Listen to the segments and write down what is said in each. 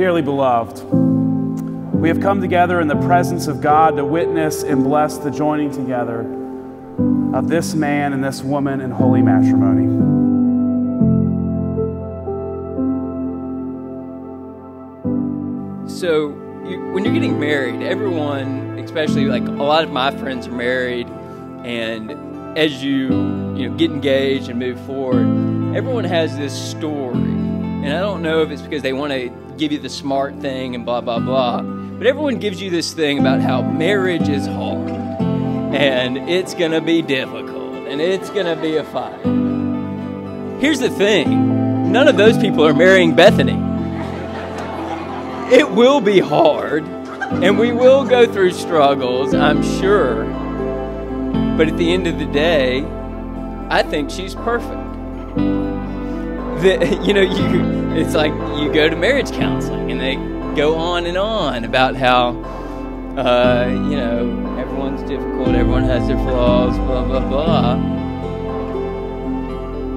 Dearly beloved, we have come together in the presence of God to witness and bless the joining together of this man and this woman in holy matrimony. So when you're getting married, everyone, especially like a lot of my friends are married, and as you get engaged and move forward, everyone has this story. And I don't know if it's because they want to give you the smart thing and blah, blah, blah, but everyone gives you this thing about how marriage is hard and it's going to be difficult and it's going to be a fight. Here's the thing. None of those people are marrying Bethany. It will be hard, and we will go through struggles, I'm sure. But at the end of the day, I think she's perfect. It's like you go to marriage counseling, and they go on about how, everyone's difficult, everyone has their flaws, blah, blah, blah.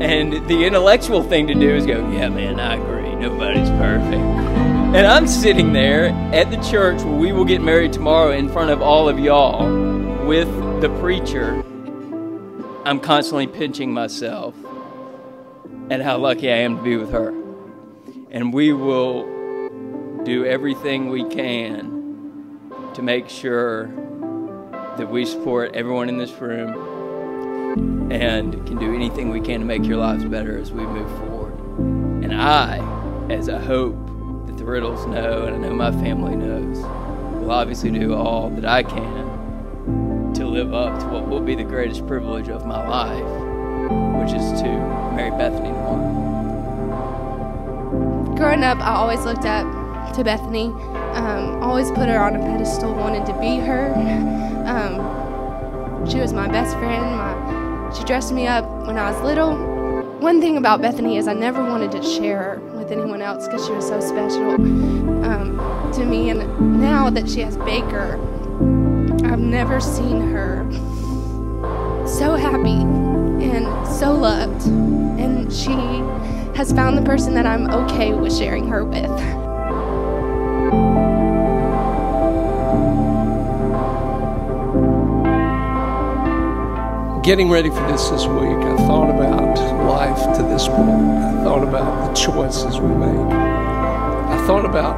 And the intellectual thing to do is go, yeah, man, I agree, nobody's perfect. And I'm sitting there at the church where we will get married tomorrow in front of all of y'all with the preacher. I'm constantly pinching myself at how lucky I am to be with her. And we will do everything we can to make sure that we support everyone in this room and can do anything we can to make your lives better as we move forward. And I hope, the Riddles know, and I know my family knows, will obviously do all that I can to live up to what will be the greatest privilege of my life, which is to marry Bethany tomorrow. Growing up, I always looked up to Bethany, always put her on a pedestal, wanted to be her. She was my best friend. She dressed me up when I was little. One thing about Bethany is I never wanted to share her with anyone else because she was so special to me. And now that she has Baker, I've never seen her so happy and so loved. And she has found the person that I'm okay with sharing her with. Getting ready for this week, I thought about life to this point. I thought about the choices we made. I thought about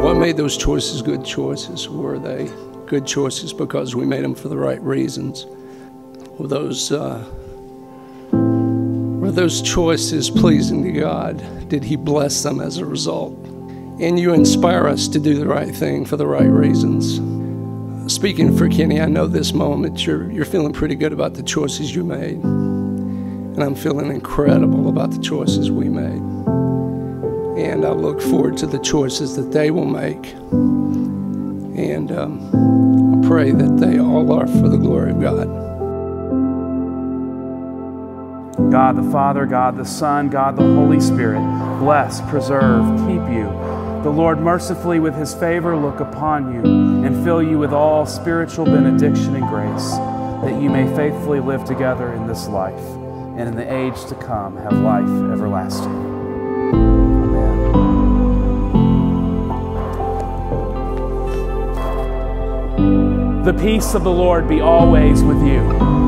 what made those choices good choices. Were they good choices because we made them for the right reasons? Were those choices pleasing to God? Did He bless them as a result? And you inspire us to do the right thing for the right reasons. Speaking for Kenny, I know this moment you're feeling pretty good about the choices you made. And I'm feeling incredible about the choices we made. And I look forward to the choices that they will make. And I pray that they all are for the glory of God. God the Father, God the Son, God the Holy Spirit, bless, preserve, keep you. The Lord mercifully with His favor look upon you and fill you with all spiritual benediction and grace, that you may faithfully live together in this life, and in the age to come have life everlasting. Amen. The peace of the Lord be always with you.